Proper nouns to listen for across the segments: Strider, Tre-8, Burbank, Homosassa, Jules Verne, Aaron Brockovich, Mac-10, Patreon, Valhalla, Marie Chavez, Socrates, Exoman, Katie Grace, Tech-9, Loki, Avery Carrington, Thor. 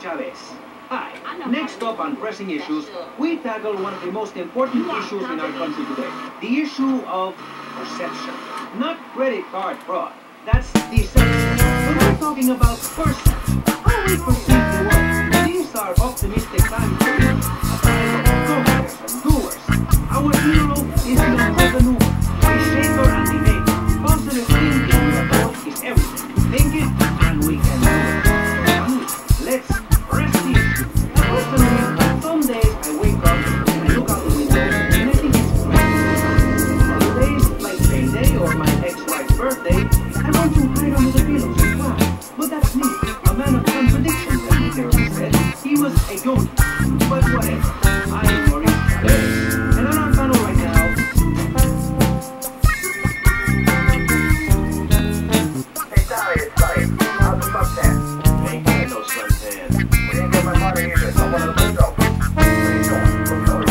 Chavez. Hi. Next up on pressing issues, we tackle one of the most important issues in our country today. The issue of perception. Not credit card fraud. That's deception. We're not talking about perception. How we perceive the world. These are optimistic times. A time of progress and doers. Our hero is the entrepreneur, the shaker and the maker. Positive thinking about is everything. Think it and we can do it. Let's press the issue. Personally, some days I wake up and I look out the window and I think it's practical. Holidays like payday or my ex-wife's birthday, I want to hide under the pillows and cry. But that's me, a man of contradictions, as the therapist said. He was a yoni. But whatever. I am Marie Chavez. And I'm on panel right now. Hey, sorry. How's the suntan? Ain't got no suntan. We ain't got my water either, so I want to lose out. Where you going?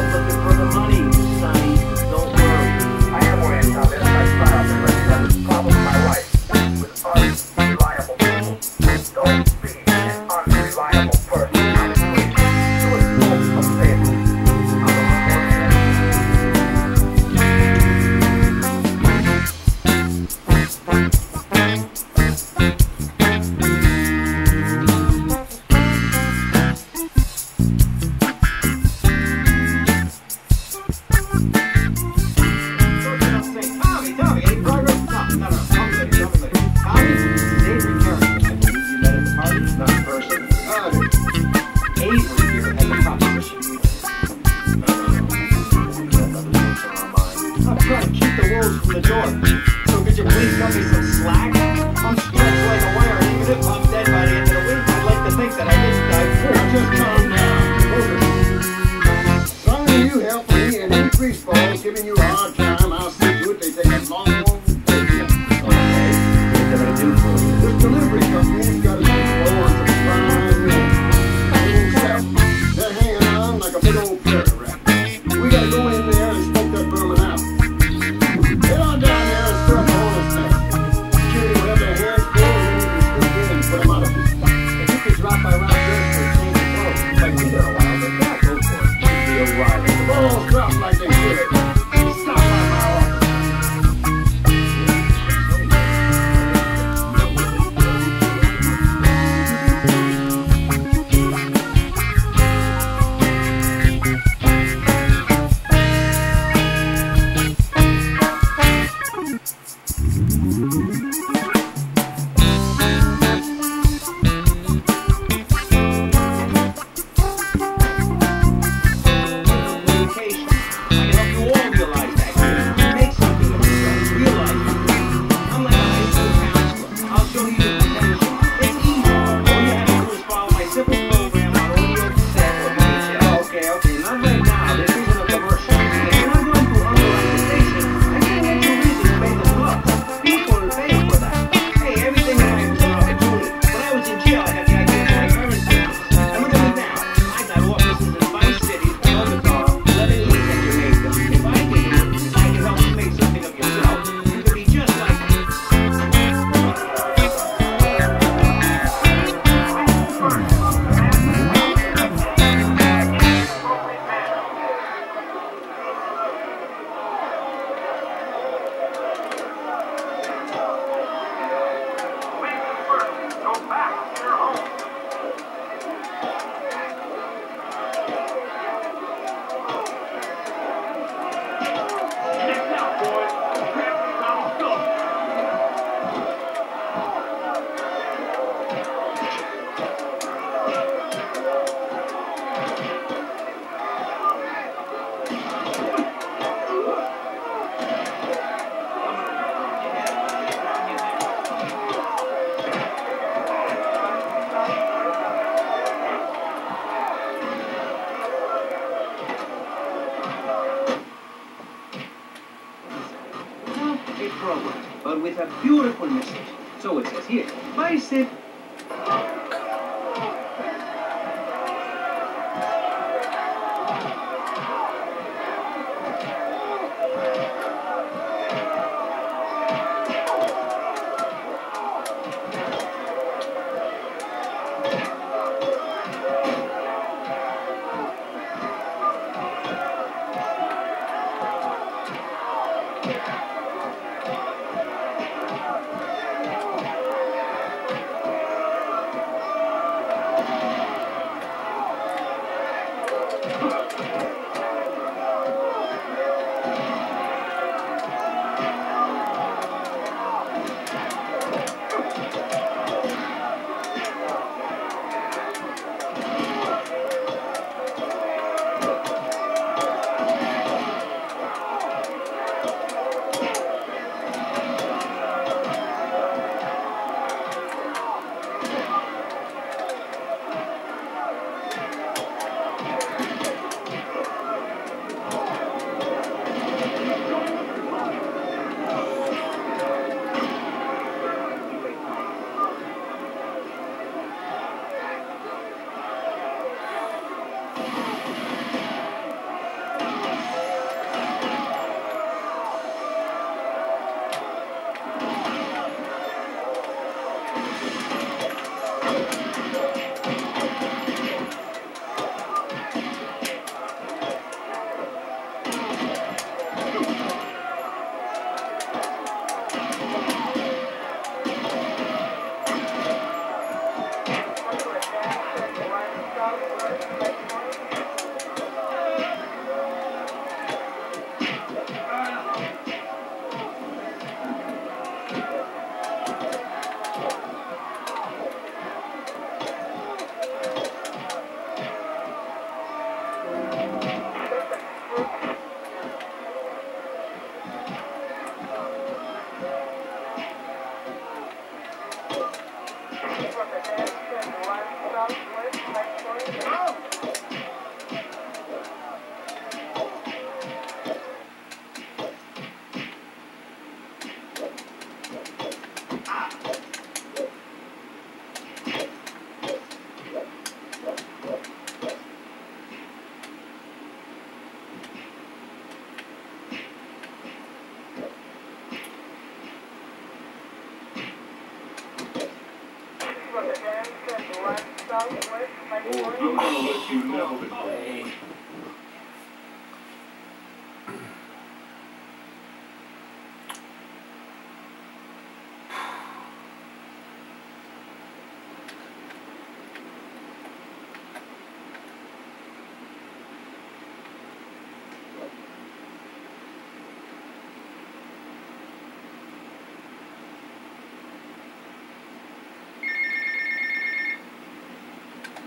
I'm looking for the money, Sonny. Don't worry. I am worried about this. I spot out the money. That's the problem with my wife. With unreliable people. Don't be an unreliable person.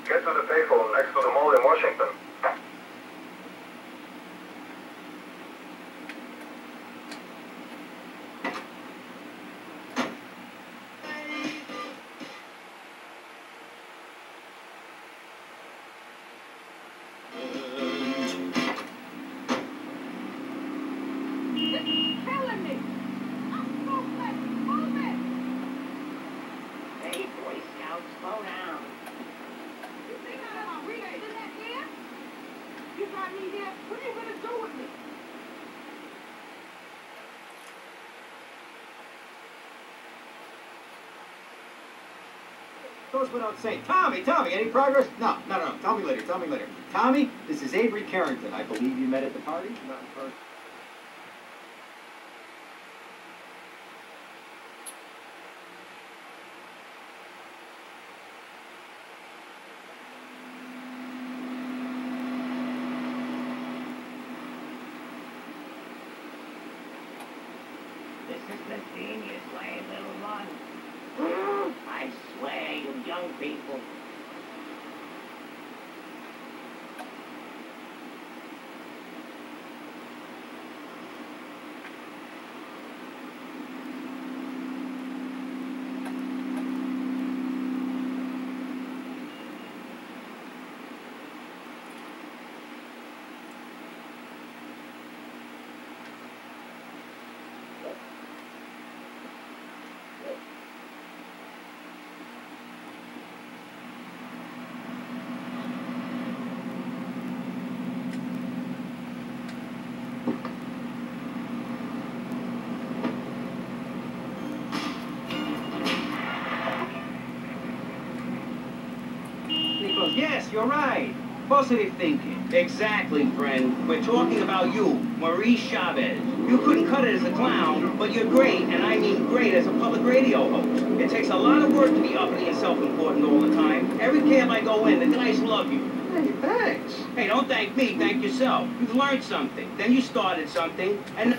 Get to the payphone next to the mall in Washington. We don't say, Tommy, any progress? No, tell me later. Tommy, this is Avery Carrington. I believe you met at the party? Not in person. This is the genius way, little one. I swear, you young people. Yes, you're right. Positive thinking. Exactly, friend. We're talking about you, Marie Chavez. You couldn't cut it as a clown, but you're great, and I mean great as a public radio host. It takes a lot of work to be uppity and self-important all the time. Every camp I go in, the guys love you. Hey, thanks. Hey, don't thank me, thank yourself. You've learned something, then you started something, and...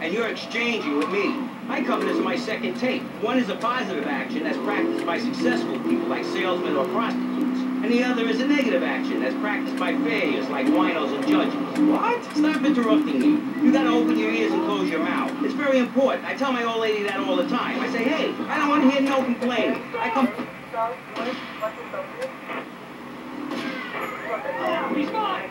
and you're exchanging with me. I cover this in my second tape. One is a positive action that's practiced by successful people like salesmen or prostitutes, and the other is a negative action that's practiced by failures like winos and judges. What? Stop interrupting me. You gotta open your ears and close your mouth. It's very important. I tell my old lady that all the time. I say, hey, I don't want to hear no complaint. I come... Oh, he's gone!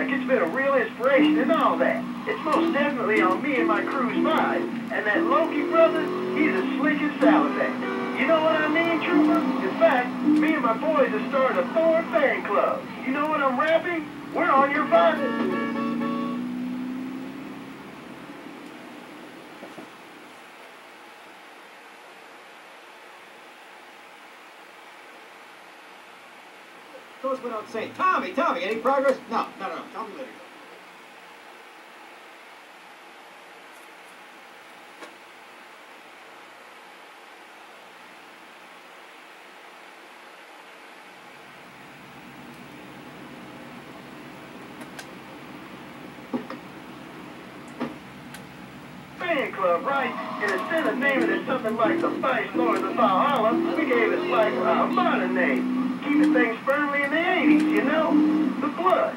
like it's been a real inspiration and all that. It's most definitely on me and my crew's mind. And that Loki brother, he's as slick as Salazar. You know what I mean, Trooper? In fact, me and my boys have started a Thor fan club. You know what I'm rapping? We're on your vibe. Goes without saying, Tommy, any progress? No, tell me later. Fan club, right? And instead of naming it something like the Vice Lords of Valhalla, we gave it like a modern name. Keeping things firmly in the 80s, you know? The Blood.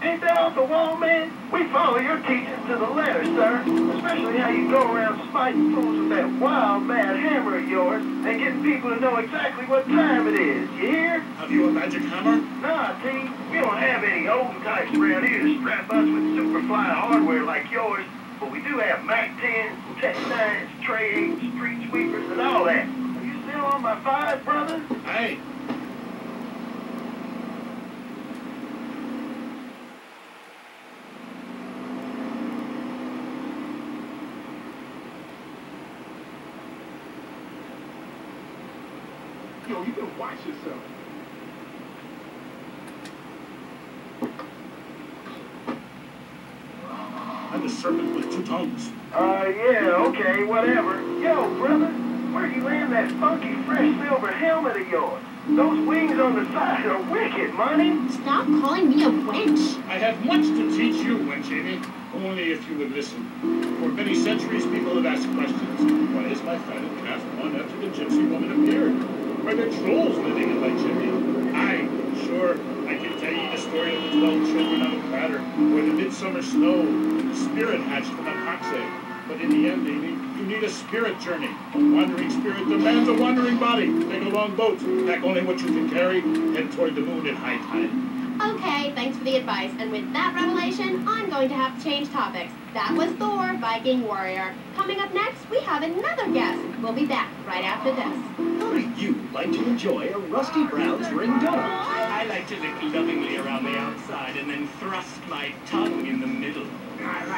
Ain't that off the wall, man? We follow your teachings to the letter, sir. Especially how you go around spiting fools with that wild, mad hammer of yours and getting people to know exactly what time it is, you hear? Have you a magic hammer? Nah, T. We don't have any olden types around here to strap us with superfly hardware like yours. But we do have Mac-10, Tech-9s, Tre-8s, street sweepers, and all that. Are you still on my five, brother? Hey. Yo, you can watch yourself. I'm a serpent with two tongues. Yeah, okay, whatever. Yo, brother, where'd you land that funky, fresh silver helmet of yours? Those wings on the side are wicked, money. Stop calling me a wench. I have much to teach you, wench Amy. Only if you would listen. For many centuries, people have asked questions. Why is my family passed on after the gypsy woman appeared? Are there trolls living in my chimney? Aye, sure, I can tell you the story of the 12 children out of clatter, or the midsummer snow, and the spirit hatched from a cock's egg. But in the end, Amy, you need a spirit journey. A wandering spirit demands a wandering body. Take a long boat, pack only what you can carry, head toward the moon in high tide. Okay, thanks for the advice. And with that revelation, I'm going to have to change topics. That was Thor, Viking Warrior. Coming up next, we have another guest. We'll be back right after this. How do you like to enjoy a Rusty Brown's ring-dog? I like to lick lovingly around the outside and then thrust my tongue in the middle. I like